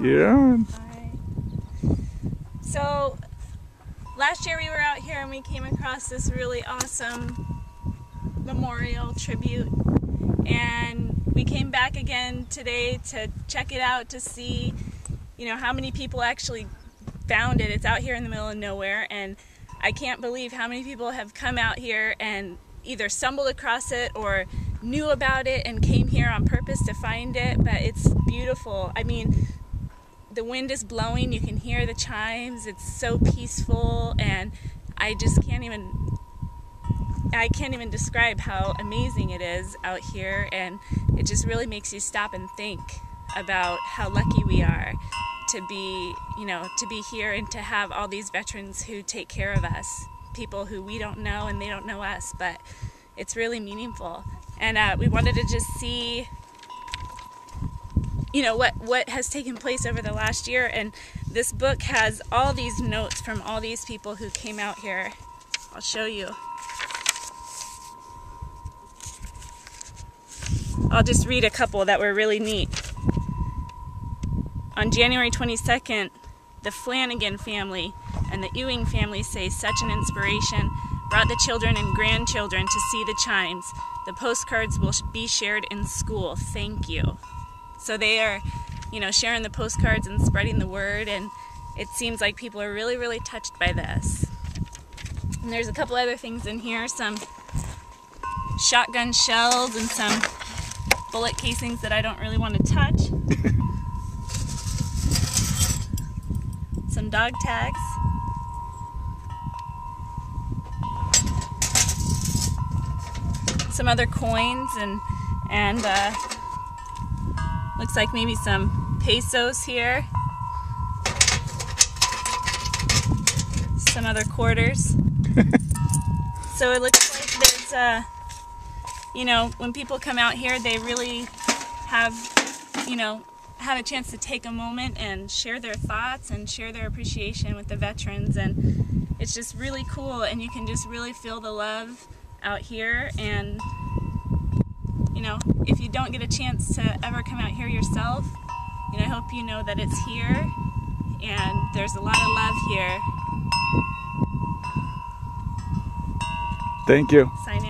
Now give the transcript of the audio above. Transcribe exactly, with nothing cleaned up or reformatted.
Yeah. So last year we were out here and we came across this really awesome memorial tribute, and we came back again today to check it out to see, you know, how many people actually found it. It's out here in the middle of nowhere, and I can't believe how many people have come out here and either stumbled across it or knew about it and came here on purpose to find it. But it's beautiful. I mean, the wind is blowing, you can hear the chimes, it's so peaceful, and I just can't even I can't even describe how amazing it is out here, and it just really makes you stop and think about how lucky we are to be, you know, to be here and to have all these veterans who take care of us, people who we don't know and they don't know us, but it's really meaningful. And uh, we wanted to just see, you know, what, what has taken place over the last year, and this book has all these notes from all these people who came out here. I'll show you. I'll just read a couple that were really neat. On January twenty-second, the Flanagan family and the Ewing family say such an inspiration brought the children and grandchildren to see the chimes. The postcards will be shared in school. Thank you. So they are, you know, sharing the postcards and spreading the word, and it seems like people are really, really touched by this. And there's a couple other things in here, some shotgun shells and some bullet casings that I don't really want to touch. Some dog tags. Some other coins, and and uh, looks like maybe some pesos here. Some other quarters. So it looks like there's, uh, you know, when people come out here, they really have, you know, have a chance to take a moment and share their thoughts and share their appreciation with the veterans, and it's just really cool, and you can just really feel the love out here. And you know, if you don't get a chance to ever come out here yourself, you know, I hope you know that it's here and there's a lot of love here. Thank you. Sign